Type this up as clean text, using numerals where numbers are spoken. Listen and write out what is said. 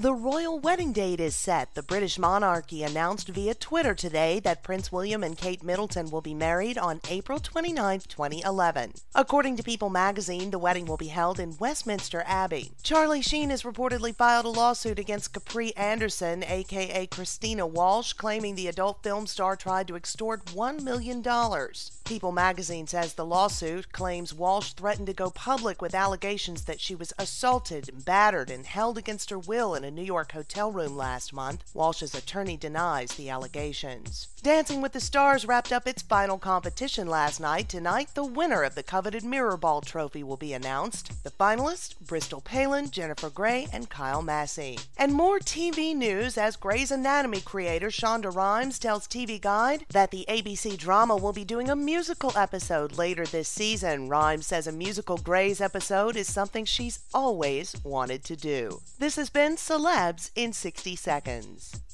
The royal wedding date is set. The British monarchy announced via Twitter today that Prince William and Kate Middleton will be married on April 29, 2011. According to People Magazine, the wedding will be held in Westminster Abbey. Charlie Sheen has reportedly filed a lawsuit against Capri Anderson, aka Christina Walsh, claiming the adult film star tried to extort $1 million. People Magazine says the lawsuit claims Walsh threatened to go public with allegations that she was assaulted, battered, and held against her will in a New York hotel room last month. Walsh's attorney denies the allegations. Dancing with the Stars wrapped up its final competition last night. Tonight, the winner of the coveted Mirror Ball Trophy will be announced. The finalists, Bristol Palin, Jennifer Grey, and Kyle Massey. And more TV news as Grey's Anatomy creator Shonda Rhimes tells TV Guide that the ABC drama will be doing a musical episode later this season. Rhimes says a musical Grey's episode is something she's always wanted to do. This has been Celebs in 60 Seconds.